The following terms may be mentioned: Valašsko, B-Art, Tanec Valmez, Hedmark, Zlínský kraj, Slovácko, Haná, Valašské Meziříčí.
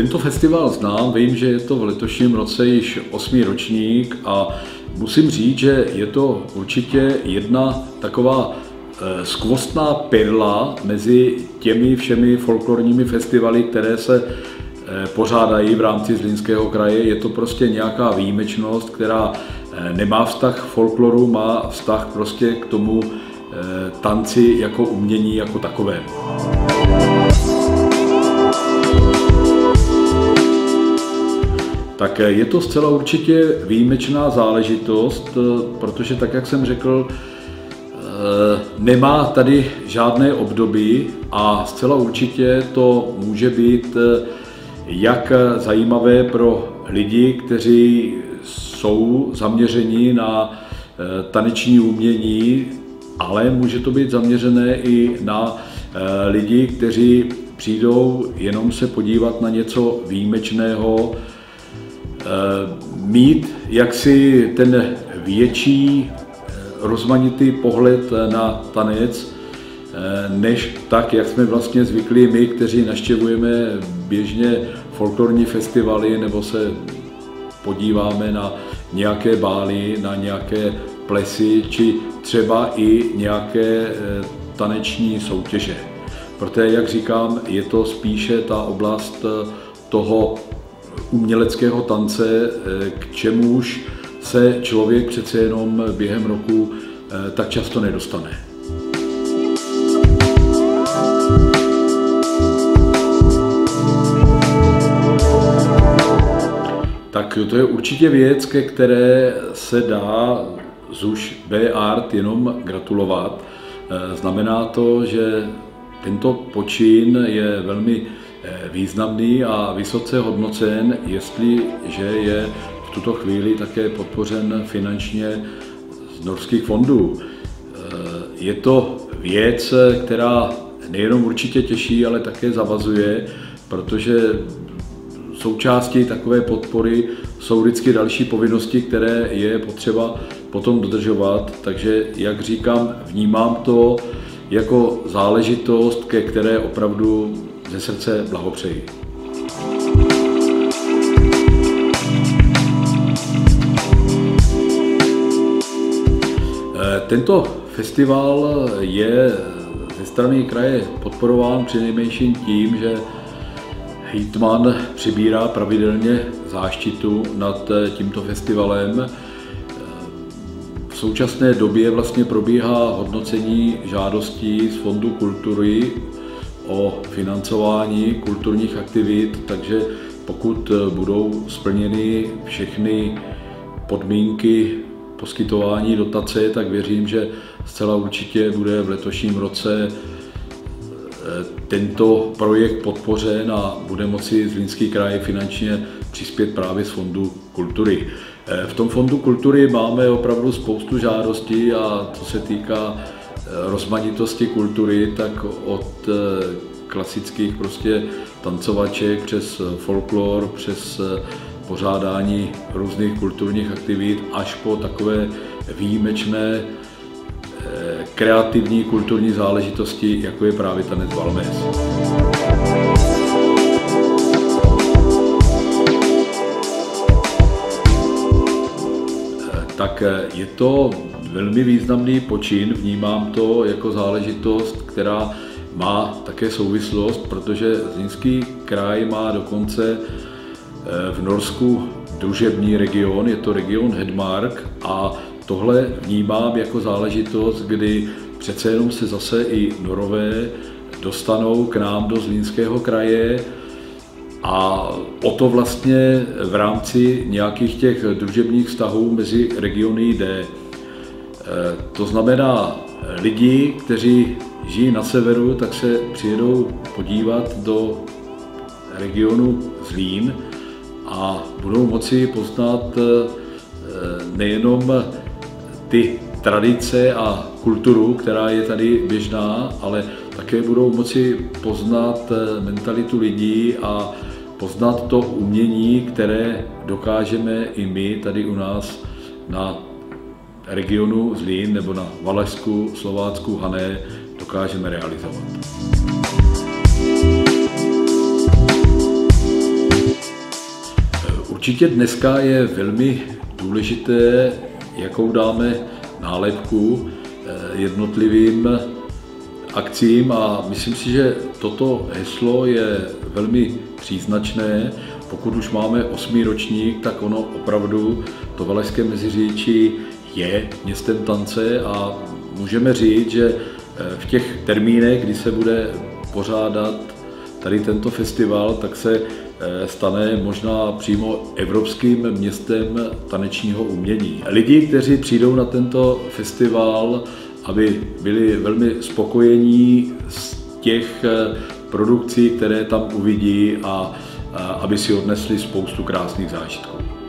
Tento festival znám, vím, že je to v letošním roce již 8. ročník a musím říct, že je to určitě jedna taková skvostná perla mezi těmi všemi folklorními festivaly, které se pořádají v rámci Zlínského kraje. Je to prostě nějaká výjimečnost, která nemá vztah k folkloru, má vztah prostě k tomu tanci jako umění jako takové. Tak je to zcela určitě výjimečná záležitost, protože tak, jak jsem řekl, nemá tady žádné období a zcela určitě to může být jak zajímavé pro lidi, kteří jsou zaměřeni na taneční umění, ale může to být zaměřené i na lidi, kteří přijdou jenom se podívat na něco výjimečného, mít jaksi ten větší rozmanitý pohled na tanec, než tak, jak jsme vlastně zvyklí my, kteří navštěvujeme běžně folklorní festivaly nebo se podíváme na nějaké bály, na nějaké plesy či třeba i nějaké taneční soutěže. Protože, jak říkám, je to spíše ta oblast toho uměleckého tance, k čemuž se člověk přece jenom během roku tak často nedostane. Tak to je určitě věc, ke které se dá z už B-Art jenom gratulovat. Znamená to, že tento počin je velmi významný a vysoce hodnocen, jestliže je v tuto chvíli také podpořen finančně z norských fondů. Je to věc, která nejenom určitě těší, ale také zavazuje, protože součástí takové podpory jsou vždycky další povinnosti, které je potřeba potom dodržovat. Takže, jak říkám, vnímám to jako záležitost, ke které opravdu ze srdce blahopřeji. Tento festival je ze strany kraje podporován přinejmenším tím, že hejtman přibírá pravidelně záštitu nad tímto festivalem. V současné době vlastně probíhá hodnocení žádostí z Fondu kultury o financování kulturních aktivit, takže pokud budou splněny všechny podmínky poskytování dotace, tak věřím, že zcela určitě bude v letošním roce tento projekt podpořen a bude moci Zlínský kraj finančně přispět právě z Fondu kultury. V tom Fondu kultury máme opravdu spoustu žádostí a co se týká rozmanitosti kultury, tak od klasických prostě tancovaček přes folklor, přes pořádání různých kulturních aktivit až po takové výjimečné kreativní kulturní záležitosti, jako je právě Tanec Valmez. Tak je to velmi významný počin, vnímám to jako záležitost, která má také souvislost, protože Zlínský kraj má dokonce v Norsku družební region, je to region Hedmark a tohle vnímám jako záležitost, kdy přece jenom se zase i Norové dostanou k nám do Zlínského kraje a o to vlastně v rámci nějakých těch družebních vztahů mezi regiony jde. To znamená, lidi, kteří žijí na severu, tak se přijedou podívat do regionu Zlín a budou moci poznat nejenom ty tradice a kulturu, která je tady běžná, ale také budou moci poznat mentalitu lidí a poznat to umění, které dokážeme i my tady u nás na regionu Zlín nebo na Valašsku, Slovácku, Hané dokážeme realizovat. Určitě dneska je velmi důležité, jakou dáme nálepku jednotlivým akcím a myslím si, že toto heslo je velmi příznačné. Pokud už máme 8. ročník, tak ono opravdu, to Valašské Meziříčí je městem tance a můžeme říct, že v těch termínech, kdy se bude pořádat tady tento festival, tak se stane možná přímo evropským městem tanečního umění. Lidi, kteří přijdou na tento festival, aby byli velmi spokojení z těch produkcí, které tam uvidí a aby si odnesli spoustu krásných zážitků.